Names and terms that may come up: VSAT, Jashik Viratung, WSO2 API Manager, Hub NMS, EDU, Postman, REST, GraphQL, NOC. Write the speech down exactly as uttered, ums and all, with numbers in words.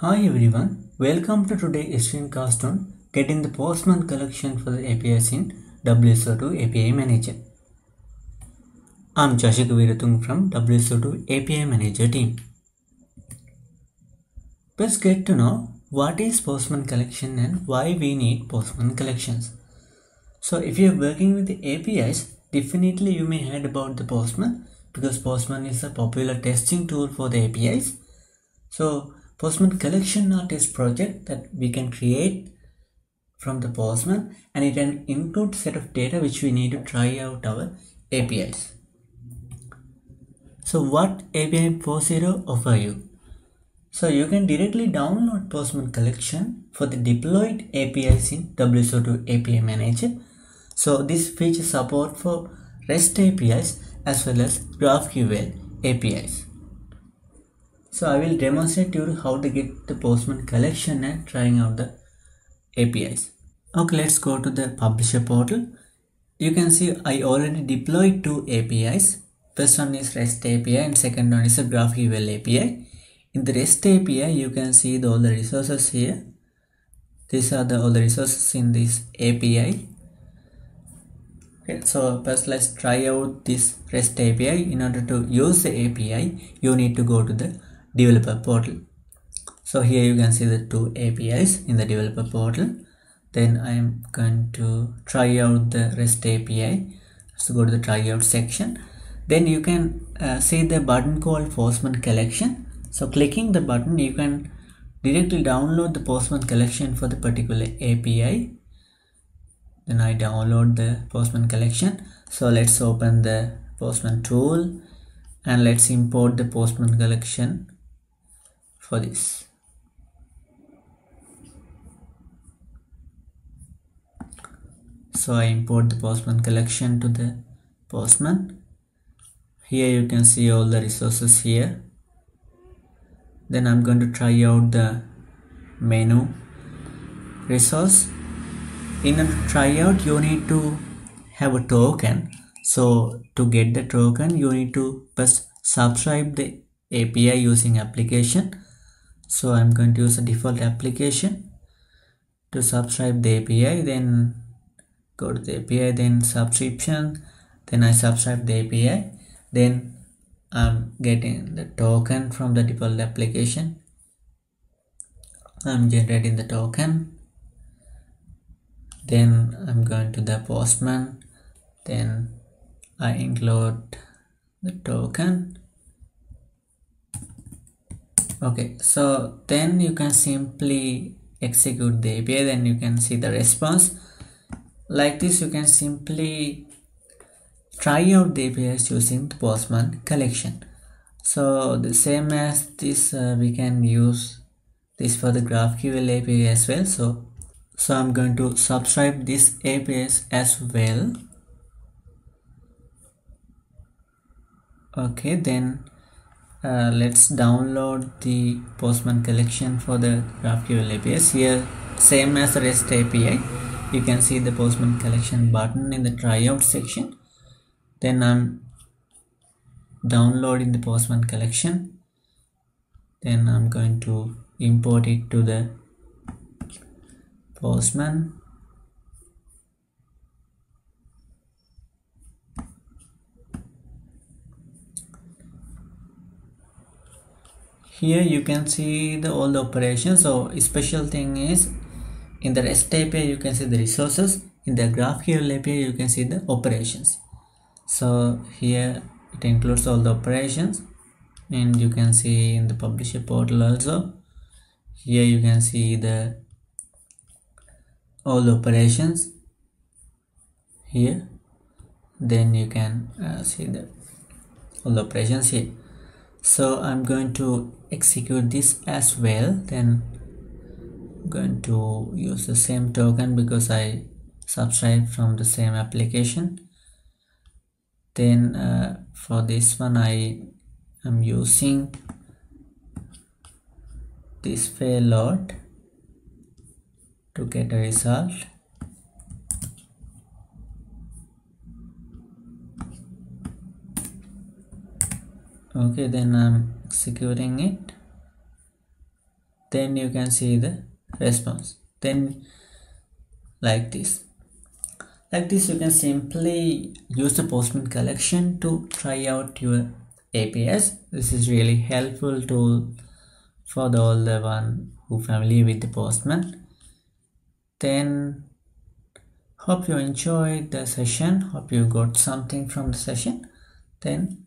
Hi everyone, welcome to today's screencast on getting the Postman collection for the A P Is in W S O two A P I Manager. I'm Jashik Viratung from W S O two A P I Manager team. Let's get to know what is Postman collection and why we need Postman collections. So if you're working with the A P Is, definitely you may heard about the Postman because Postman is a popular testing tool for the A P Is. So Postman collection or test project that we can create from the Postman, and it can include set of data which we need to try out our A P Is. So what A P I forty offer you? So you can directly download Postman collection for the deployed A P Is in W S O two A P I Manager. So this feature support for REST A P Is as well as GraphQL A P Is. So I will demonstrate you how to get the Postman collection and trying out the A P Is. Okay, let's go to the publisher portal. You can see I already deployed two A P Is. First one is REST A P I and second one is a GraphQL A P I. In the REST A P I, you can see the, all the resources here. These are the all the resources in this A P I. Okay, so first let's try out this REST A P I. In order to use the A P I, you need to go to the developer portal. So here you can see the two A P Is in the developer portal. Then I am going to try out the REST A P I. So go to the try out section. Then you can uh, see the button called Postman collection. So clicking the button, you can directly download the Postman collection for the particular A P I. Then I download the Postman collection. So let's open the Postman tool and let's import the Postman collection for this. So I import the Postman collection to the Postman. Here you can see all the resources here. Then I'm going to try out the menu resource. In order to try out, you need to have a token. So to get the token, you need to first subscribe the A P I using application. So I'm going to use a default application to subscribe the A P I, then go to the A P I, then subscription, then I subscribe the A P I, then I'm getting the token from the default application. I'm generating the token, then I'm going to the Postman, then I include the token. Okay, so then you can simply execute the A P I, then you can see the response. Like this, you can simply try out the A P Is using the Postman collection. So the same as this, uh, we can use this for the GraphQL A P I as well. So, so I'm going to subscribe this A P Is as well. Okay, then uh, let's download the Postman collection for the GraphQL A P Is. Here, same as the REST A P I, you can see the Postman collection button in the tryout section. Then I'm downloading the Postman collection. Then I'm going to import it to the Postman. Here you can see the all the operations. So a special thing is in the REST A P I you can see the resources, in the GraphQL A P I you can see the operations. So here it includes all the operations, and you can see in the publisher portal also. Here you can see the all the operations here. Then you can uh, see the all the operations here. So I'm going to execute this as well. Then I'm going to use the same token because I subscribe from the same application. Then uh, for this one I am using this payload to get a result. Okay, then I'm executing it. then you can see the response. Then like this like this you can simply use the Postman collection to try out your A P Is. This is really helpful tool for the all the one who familiar with the Postman. Then hope you enjoyed the session, hope you got something from the session. Then